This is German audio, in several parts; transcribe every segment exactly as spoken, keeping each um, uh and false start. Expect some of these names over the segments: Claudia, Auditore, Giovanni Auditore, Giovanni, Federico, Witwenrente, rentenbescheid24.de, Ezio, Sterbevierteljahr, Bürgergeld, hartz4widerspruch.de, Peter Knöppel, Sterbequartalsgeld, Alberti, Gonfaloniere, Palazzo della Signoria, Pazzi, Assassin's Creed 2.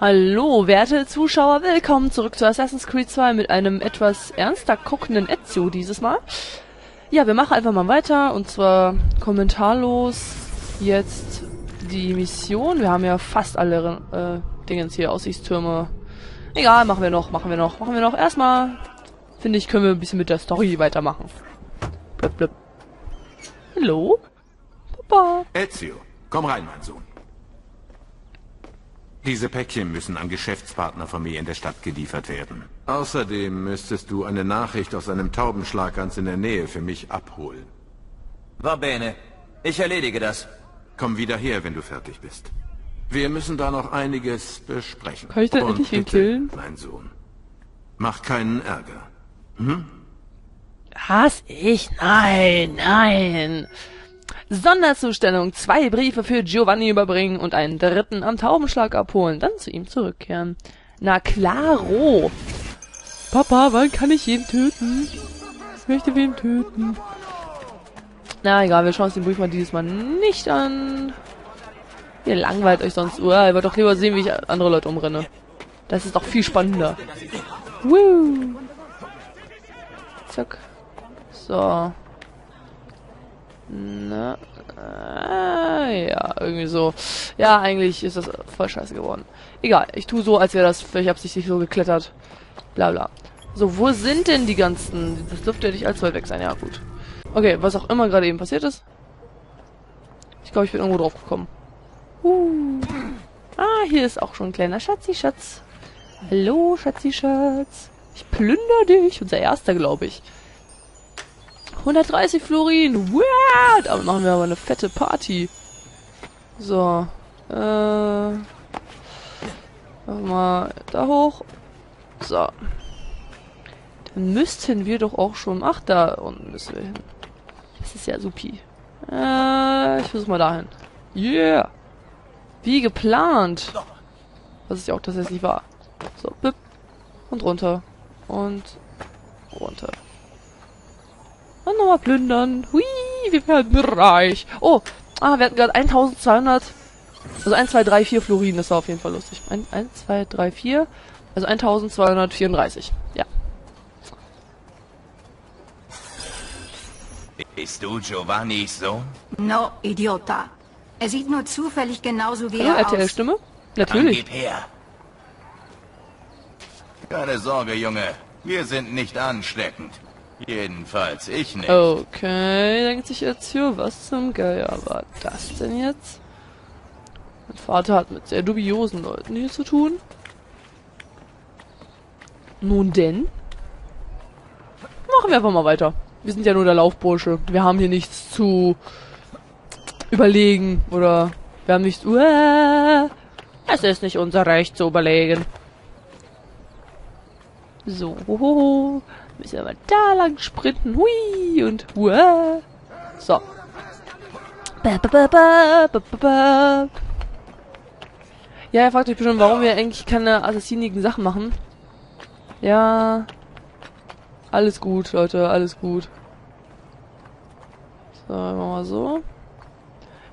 Hallo, werte Zuschauer, willkommen zurück zu Assassin's Creed zwei mit einem etwas ernster guckenden Ezio dieses Mal. Ja, wir machen einfach mal weiter, und zwar kommentarlos jetzt die Mission. Wir haben ja fast alle äh, Dingens hier, Aussichtstürme. Egal, machen wir noch, machen wir noch, machen wir noch. Erstmal, finde ich, können wir ein bisschen mit der Story weitermachen. Blub, blub. Hallo? Papa? Ezio, komm rein, mein Sohn. Diese Päckchen müssen an Geschäftspartnerfamilien der Stadt geliefert werden. Außerdem müsstest du eine Nachricht aus einem Taubenschlag ganz in der Nähe für mich abholen. Va bene. Ich erledige das. Komm wieder her, wenn du fertig bist. Wir müssen da noch einiges besprechen. Kann ich da endlich ihn killen? Mein Sohn, mach keinen Ärger. Hm? Hass ich? Nein, nein. Sonderzustellung, zwei Briefe für Giovanni überbringen und einen dritten am Taubenschlag abholen, dann zu ihm zurückkehren. Na klaro! Papa, wann kann ich ihn töten? Ich möchte wen töten. Na egal, wir schauen uns den Brief mal dieses Mal nicht an. Ihr langweilt euch sonst. Uah, ihr wollt doch lieber sehen, wie ich andere Leute umrenne. Das ist doch viel spannender. Woo! Zack. So. Na, äh, ja, irgendwie so. Ja, eigentlich ist das voll scheiße geworden. Egal, ich tue so, als wäre das vielleicht absichtlich so geklettert. Bla bla. So, wo sind denn die ganzen? Das dürfte ja nicht allzu weit weg sein, ja gut. Okay, was auch immer gerade eben passiert ist. Ich glaube, ich bin irgendwo drauf gekommen. Uh. Ah, hier ist auch schon ein kleiner Schatzi-Schatz. Hallo, Schatzi-Schatz. Ich plündere dich. Unser erster, glaube ich. hundertdreißig Florin, wow, damit machen wir aber eine fette Party. So, äh, mal da hoch. So, dann müssten wir doch auch schon, ach, da unten müssen wir hin. Das ist ja supi. Äh, ich versuche mal dahin. Yeah, wie geplant. Was ist ja auch das jetzt nicht war. So, bip. Und runter und runter. Und nochmal plündern. Hui, wir werden reich. Oh, ah, wir hatten gerade eintausendzweihundert. Also eins, zwei, drei, vier Florin. Das war auf jeden Fall lustig. eins, zwei, drei, vier. Also eintausendzweihundertvierunddreißig. Ja. Bist du Giovannis Sohn? No, Idiota. Er sieht nur zufällig genauso wie er aus. R T L-Stimme? Natürlich. Gib her. Keine Sorge, Junge. Wir sind nicht ansteckend. Jedenfalls ich nicht. Okay, denkt sich jetzt hier, was zum Geier war das denn jetzt? Mein Vater hat mit sehr dubiosen Leuten hier zu tun. Nun denn? Machen wir einfach mal weiter. Wir sind ja nur der Laufbursche. Wir haben hier nichts zu überlegen. Oder wir haben nichts... Uah, es ist nicht unser Recht zu überlegen. So, hohoho. Müssen wir mal da lang sprinten. Hui und hua. So. Ba, ba, ba, ba, ba, ba. Ja, ihr fragt euch bestimmt, warum wir eigentlich keine assassinigen Sachen machen. Ja. Alles gut, Leute, alles gut. So, machen wir mal so.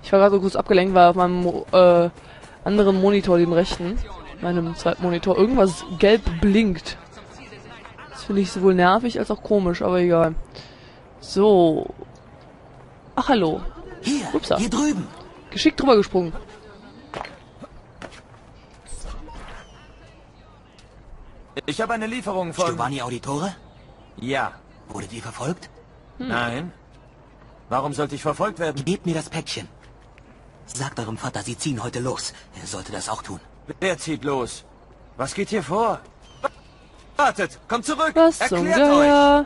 Ich war gerade so kurz abgelenkt, weil auf meinem äh, anderen Monitor, dem rechten, meinem zweiten Monitor, irgendwas gelb blinkt. Finde ich sowohl nervig als auch komisch, aber egal. So. Ach, hallo. Hier, Upsa. Hier drüben. Geschickt drüber gesprungen. Ich habe eine Lieferung von... Giovanni Auditore? Ja. Wurde die verfolgt? Hm. Nein. Warum sollte ich verfolgt werden? Gebt mir das Päckchen. Sagt eurem Vater, sie ziehen heute los. Er sollte das auch tun. Wer zieht los? Was geht hier vor? Wartet, kommt zurück! Was zum Geier?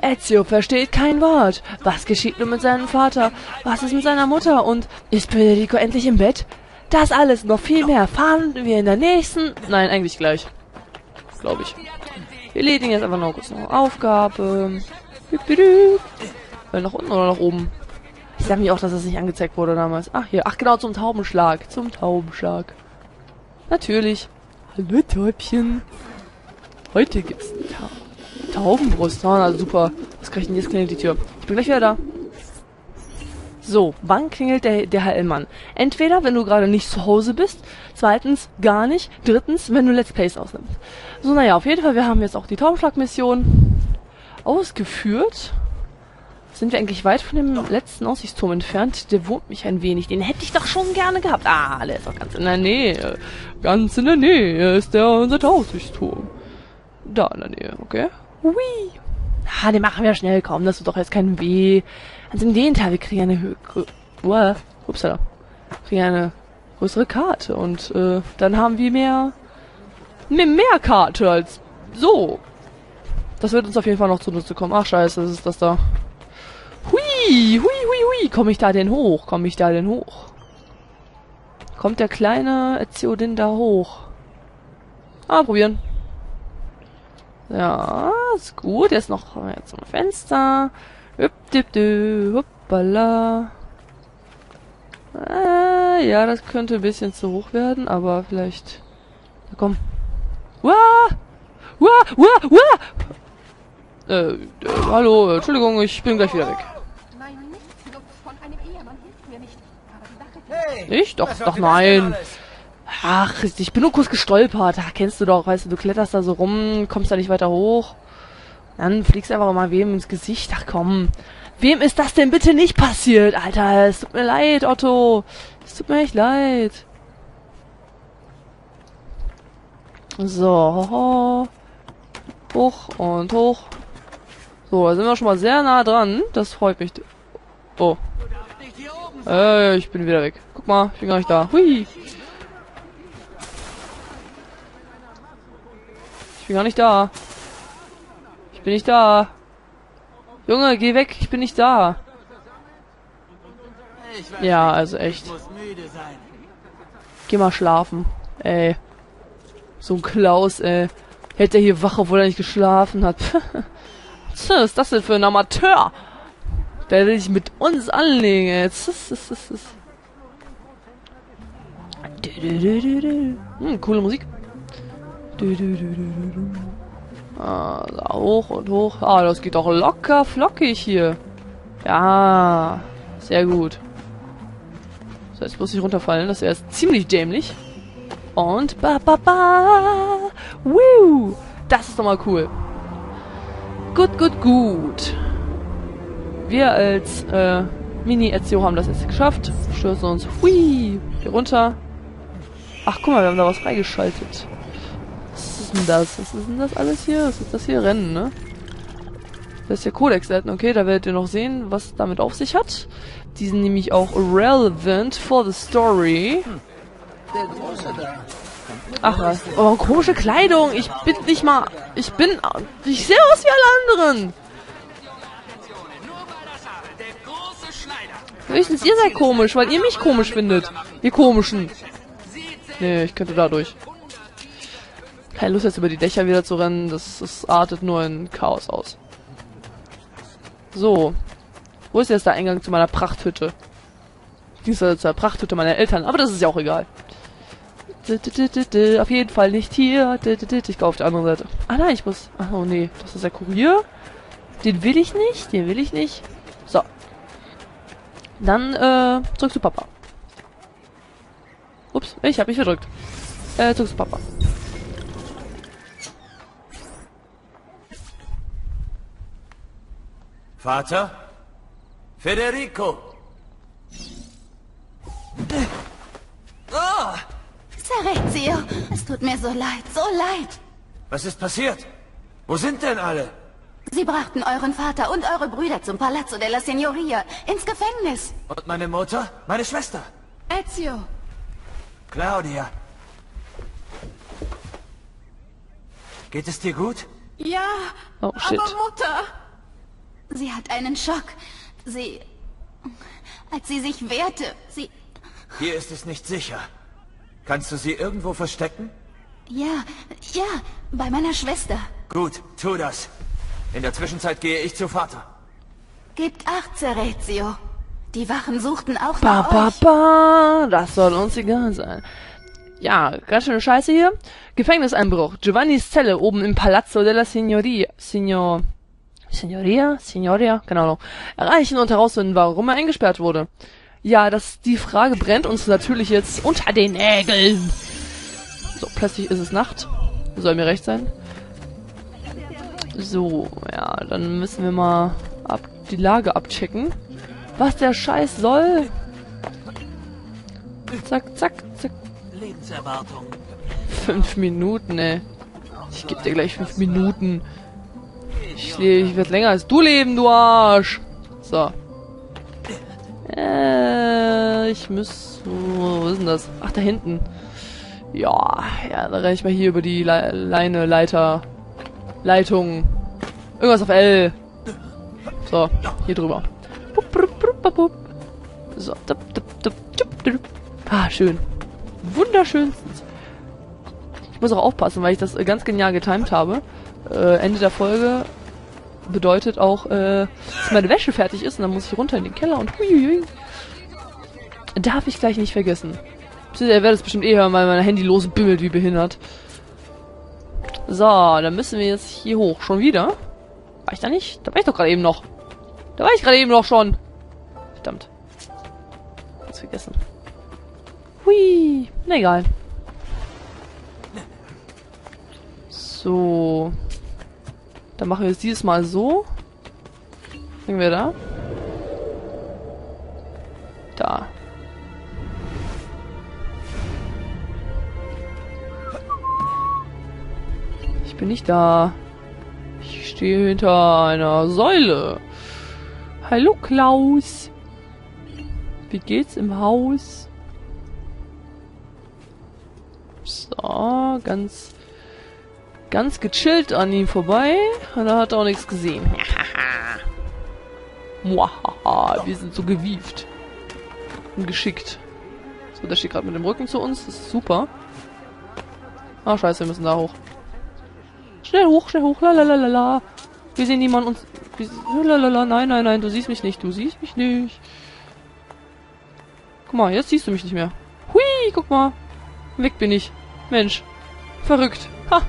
Ezio versteht kein Wort. Was geschieht nun mit seinem Vater? Was ist mit seiner Mutter? Und ist Federico endlich im Bett? Das alles und noch viel mehr erfahren wir in der nächsten... Nein, eigentlich gleich. Glaube ich. Wir erledigen jetzt einfach noch kurz noch eine Aufgabe. Nach unten oder nach oben? Ich sag mir auch, dass das nicht angezeigt wurde damals. Ach, hier. Ach, genau, zum Taubenschlag. Zum Taubenschlag. Natürlich. Hallo, Täubchen. Heute gibt's Ta Taubenbrust. Ah, super. Was kann ich denn jetzt klären, die Tür? Ich bin gleich wieder da. So, wann klingelt der D H L-Mann? Entweder, wenn du gerade nicht zu Hause bist, zweitens, gar nicht, drittens, wenn du Let's Plays ausnimmst. So, naja, auf jeden Fall, wir haben jetzt auch die Taubenschlag-Mission ausgeführt. Sind wir eigentlich weit von dem letzten Aussichtsturm entfernt? Der wurmt mich ein wenig. Den hätte ich doch schon gerne gehabt. Ah, der ist doch ganz in der Nähe. Ganz in der Nähe ist der unser Aussichtsturm. Da in der Nähe, okay. Hui. Ah, den machen wir schnell, komm, das tut doch jetzt kein Weh. Also im Gegenteil, wir kriegen eine höhere... Uh, upsala. Wir kriegen eine größere Karte und äh, dann haben wir mehr... mehr, mehr Karte als so. Das wird uns auf jeden Fall noch zunutze kommen. Ach scheiße, das ist das da. Hui, hui, hui, hui. Komme ich da denn hoch? Komme ich da denn hoch? Kommt der kleine Ezio denn da hoch? Ah, probieren. Ja, ist gut. Jetzt noch jetzt zum Fenster. Hüpp, dip, dip, hoppala. Ah, ja, das könnte ein bisschen zu hoch werden, aber vielleicht... Ja, komm. Uah! Uah! Uah! Uah! Äh, äh, hallo, äh, Entschuldigung, ich bin gleich wieder weg. Ich? Doch, doch, nein. Ach, ich bin nur kurz gestolpert. Ach, kennst du doch, weißt du, du kletterst da so rum, kommst da nicht weiter hoch. Dann fliegst einfach mal wem ins Gesicht. Ach komm, wem ist das denn bitte nicht passiert? Alter, es tut mir leid, Otto. Es tut mir echt leid. So, hoch und hoch. So, da sind wir schon mal sehr nah dran. Das freut mich. Oh. Äh, ich bin wieder weg. Guck mal, ich bin gar nicht da. Hui. Ich bin gar nicht da. Ich bin nicht da. Junge, geh weg. Ich bin nicht da. Ja, also echt. Geh mal schlafen. Ey. So ein Klaus, ey. Hätte er hier wach, obwohl er nicht geschlafen hat. Was ist das denn für ein Amateur? Der will sich mit uns anlegen, ey. Hm, coole Musik. Du, du, du, du, du. Ah, da hoch und hoch. Ah, das geht doch locker flockig hier. Ja, sehr gut. So, jetzt bloß nicht runterfallen. Das ist ziemlich dämlich. Und ba ba ba. Woo. Das ist doch mal cool. Gut, gut, gut. Wir als äh, Mini-Ezio haben das jetzt geschafft. Stürzen uns hui, hier runter. Ach, guck mal, wir haben da was freigeschaltet. Was ist denn das? Was ist denn das alles hier? Was ist das hier? Rennen, ne? Das ist der Codex selten. Okay, da werdet ihr noch sehen, was damit auf sich hat. Die sind nämlich auch relevant for the story. Ach was. Oh, komische Kleidung. Ich bin nicht mal... Ich bin... Ich sehe aus wie alle anderen. Höchstens ihr seid komisch, weil ihr mich komisch findet. Ihr Komischen. Nee, ich könnte da durch. Keine Lust jetzt über die Dächer wieder zu rennen, das, das artet nur in Chaos aus. So. Wo ist jetzt der Eingang zu meiner Prachthütte? Dieser zur Prachthütte meiner Eltern, aber das ist ja auch egal. Auf jeden Fall nicht hier. Ich gehe auf die andere Seite. Ah nein, ich muss... Ach oh nee, das ist der Kurier. Den will ich nicht, den will ich nicht. So. Dann, äh, zurück zu Papa. Ups, ich hab mich verdrückt. Äh, zurück zu Papa. Vater? Federico! Oh! Ezio, es tut mir so leid, so leid. Was ist passiert? Wo sind denn alle? Sie brachten euren Vater und eure Brüder zum Palazzo della Signoria, ins Gefängnis. Und meine Mutter? Meine Schwester? Ezio. Claudia. Geht es dir gut? Ja, oh, shit. Aber Mutter... Sie hat einen Schock. Sie... Als sie sich wehrte, sie... Hier ist es nicht sicher. Kannst du sie irgendwo verstecken? Ja, ja, bei meiner Schwester. Gut, tu das. In der Zwischenzeit gehe ich zu Vater. Gebt acht, Ezio. Die Wachen suchten auch nach euch. Papa, das soll uns egal sein. Ja, ganz schöne Scheiße hier. Gefängniseinbruch. Giovannis Zelle oben im Palazzo della Signoria. Signor... Signoria? Signoria? Keine Ahnung. Erreichen und herausfinden, warum er eingesperrt wurde. Ja, das, die Frage brennt uns natürlich jetzt unter den Nägeln. So, plötzlich ist es Nacht. Soll mir recht sein. So, ja, dann müssen wir mal ab, die Lage abchecken. Was der Scheiß soll? Zack, zack, zack. Lebenserwartung. Fünf Minuten, ey. Ich geb dir gleich fünf Minuten. Ich, ich werde länger als du leben, du Arsch. So. Äh, ich muss... Wo ist denn das? Ach, da hinten. Ja, ja, da renne ich mal hier über die Le Leine, Leiter... Leitung. Irgendwas auf L. So, hier drüber. So. Ah, schön. Wunderschönstens. Ich muss auch aufpassen, weil ich das ganz genial getimed habe. Äh, Ende der Folge bedeutet auch, äh, dass meine Wäsche fertig ist und dann muss ich runter in den Keller und huiuiui. Darf ich gleich nicht vergessen. Ihr werdet es bestimmt eh hören, weil mein Handy losbimmelt wie behindert. So, dann müssen wir jetzt hier hoch. Schon wieder? War ich da nicht? Da war ich doch gerade eben noch. Da war ich gerade eben noch schon. Verdammt. Hab's vergessen. Hui. Na egal. So. Dann machen wir es dieses Mal so. Sind wir da? Da. Ich bin nicht da. Ich stehe hinter einer Säule. Hallo Klaus. Wie geht's im Haus? So, ganz ganz gechillt an ihm vorbei. Und er hat auch nichts gesehen. Wir sind so gewieft. Und geschickt. So, der steht gerade mit dem Rücken zu uns. Das ist super. Ah, scheiße, wir müssen da hoch. Schnell hoch, schnell hoch, lalalala. Wir sehen niemanden uns... Lalalala, nein, nein, nein, du siehst mich nicht, du siehst mich nicht. Guck mal, jetzt siehst du mich nicht mehr. Hui, guck mal. Weg bin ich. Mensch. Verrückt. Ha.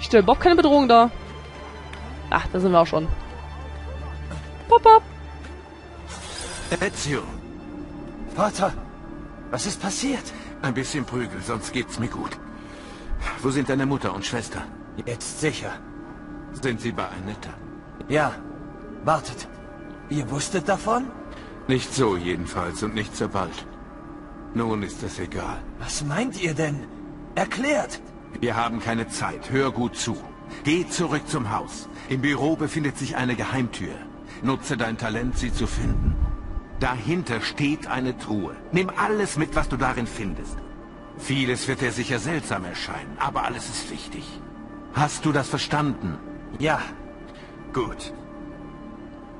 Ich stelle Bob keine Bedrohung dar. Ach, da sind wir auch schon. Pop, pop. Ezio. Vater. Was ist passiert? Ein bisschen Prügel, sonst geht's mir gut. Wo sind deine Mutter und Schwester? Jetzt sicher. Sind sie bei Anita? Ja. Wartet. Ihr wusstet davon? Nicht so jedenfalls und nicht so bald. Nun ist es egal. Was meint ihr denn? Erklärt! Wir haben keine Zeit. Hör gut zu. Geh zurück zum Haus. Im Büro befindet sich eine Geheimtür. Nutze dein Talent, sie zu finden. Dahinter steht eine Truhe. Nimm alles mit, was du darin findest. Vieles wird dir sicher seltsam erscheinen, aber alles ist wichtig. Hast du das verstanden? Ja. Gut.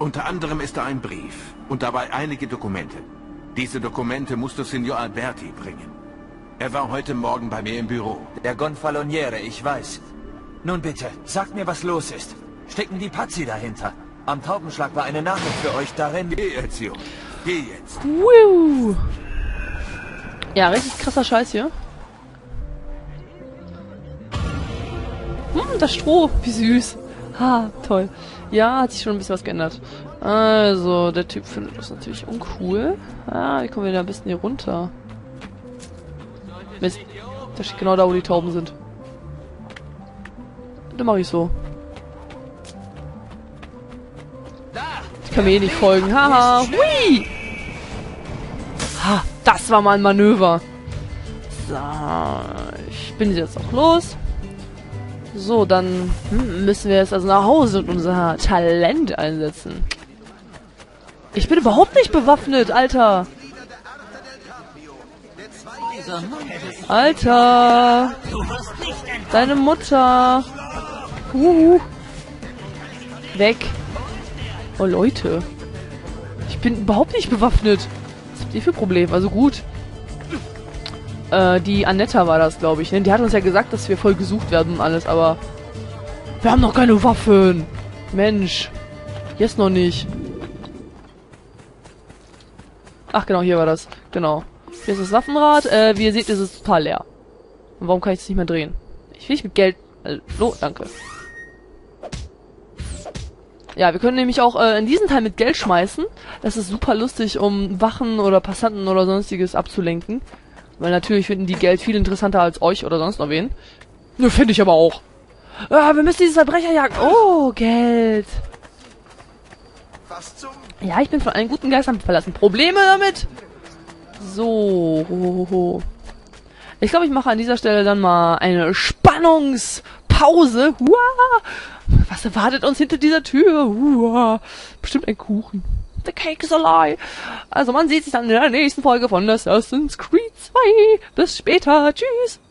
Unter anderem ist da ein Brief und dabei einige Dokumente. Diese Dokumente musst du Signor Alberti bringen. Er war heute Morgen bei mir im Büro. Der Gonfaloniere, ich weiß. Nun bitte, sagt mir, was los ist. Stecken die Pazzi dahinter. Am Taubenschlag war eine Nachricht für euch darin. Geh, Ezio. Geh jetzt. Woo. Ja, richtig krasser Scheiß hier. Hm, das Stroh. Wie süß. Ha, toll. Ja, hat sich schon ein bisschen was geändert. Also, der Typ findet das natürlich uncool. Ah, wie kommen wir da ein bisschen hier runter? Mist. Das steht genau da, wo die Tauben sind. Dann mache ich so. Ich kann mir eh nicht folgen. Haha. Hui! Ha. Das war mal ein Manöver. So, ich bin jetzt auch los. So, dann müssen wir jetzt also nach Hause und unser Talent einsetzen. Ich bin überhaupt nicht bewaffnet, Alter. Alter. Deine Mutter. Uhu. Weg. Oh, Leute. Ich bin überhaupt nicht bewaffnet. Die für Problem, also gut. Äh, die Anetta war das, glaube ich. Ne? Die hat uns ja gesagt, dass wir voll gesucht werden und alles, aber wir haben noch keine Waffen. Mensch. Jetzt noch nicht. Ach genau, hier war das. Genau. Hier ist das Waffenrad. Äh, wie ihr seht, ist es total leer. Und warum kann ich es nicht mehr drehen? Ich will nicht mit Geld... Hallo, danke. Ja, wir können nämlich auch äh, in diesen Teil mit Geld schmeißen. Das ist super lustig, um Wachen oder Passanten oder sonstiges abzulenken. Weil natürlich finden die Geld viel interessanter als euch oder sonst noch wen. Ne, finde ich aber auch. Ah, wir müssen dieses Verbrecher jagen. Oh, Geld. Was zum... Ja, ich bin von allen guten Geistern verlassen. Probleme damit? So. Ho, ho, ho. Ich glaube, ich mache an dieser Stelle dann mal eine Spannungspause. Uah. Was erwartet uns hinter dieser Tür? Uah. Bestimmt ein Kuchen. The cake is a lie. Also man sieht sich dann in der nächsten Folge von Assassin's Creed zwei. Bis später. Tschüss.